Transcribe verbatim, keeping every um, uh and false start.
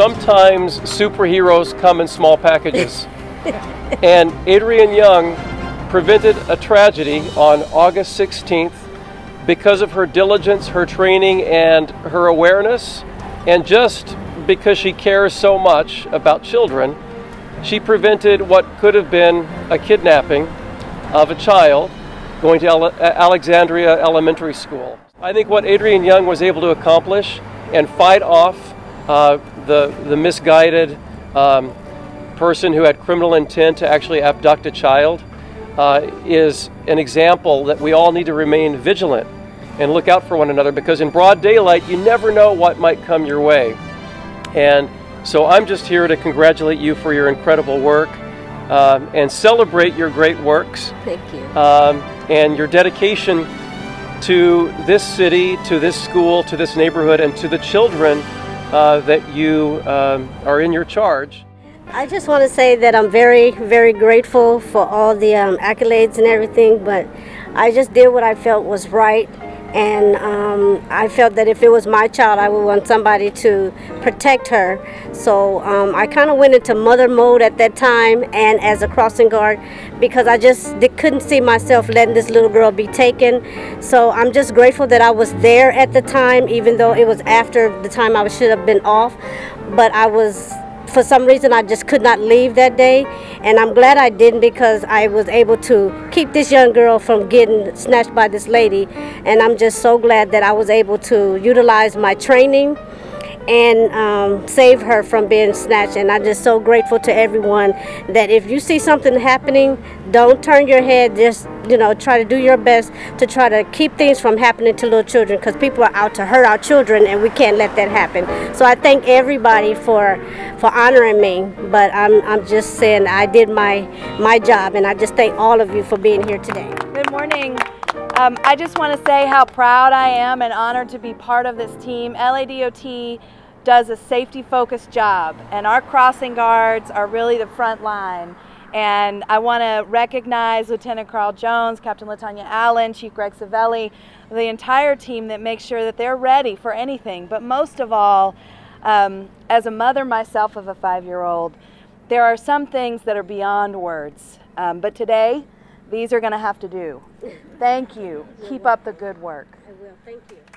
sometimes superheroes come in small packages. And Adrian Young prevented a tragedy on August sixteenth because of her diligence, her training, and her awareness, and just because she cares so much about children. She prevented what could have been a kidnapping of a child going to Alexandria Elementary School. I think what Adrian Young was able to accomplish and fight off uh, the, the misguided um, person who had criminal intent to actually abduct a child uh, is an example that we all need to remain vigilant and look out for one another, because in broad daylight you never know what might come your way. And so I'm just here to congratulate you for your incredible work um, and celebrate your great works. Thank you. Um, and your dedication to this city, to this school, to this neighborhood, and to the children uh, that you um, are in your charge. I just want to say that I'm very, very grateful for all the um, accolades and everything, but I just did what I felt was right. And um, I felt that if it was my child, I would want somebody to protect her. So um, I kind of went into mother mode at that time, and as a crossing guard, because I just couldn't see myself letting this little girl be taken. So I'm just grateful that I was there at the time, even though it was after the time I should have been off. But I was, for some reason, I just could not leave that day. And I'm glad I didn't, because I was able to keep this young girl from getting snatched by this lady. And I'm just so glad that I was able to utilize my training and um, save her from being snatched. And I'm just so grateful to everyone that if you see something happening, don't turn your head. Just, you know, try to do your best to try to keep things from happening to little children, because people are out to hurt our children, and we can't let that happen. So I thank everybody for for honoring me, but I'm, I'm just saying I did my my job, and I just thank all of you for being here today. Good morning. Um, I just want to say how proud I am and honored to be part of this team. L A D O T does a safety-focused job, and our crossing guards are really the front line. And I want to recognize Lieutenant Carl Jones, Captain Latonya Allen, Chief Greg Savelli, the entire team that makes sure that they're ready for anything. But most of all, um, as a mother myself of a five-year-old, there are some things that are beyond words. Um, but today, these are going to have to do. Thank you. Keep up the good work. I will. Thank you.